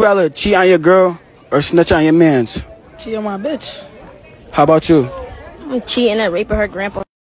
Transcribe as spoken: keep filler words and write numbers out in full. You rather cheat on your girl or snitch on your mans? Cheat on my bitch. How about you? I'm cheating and raping her grandpa.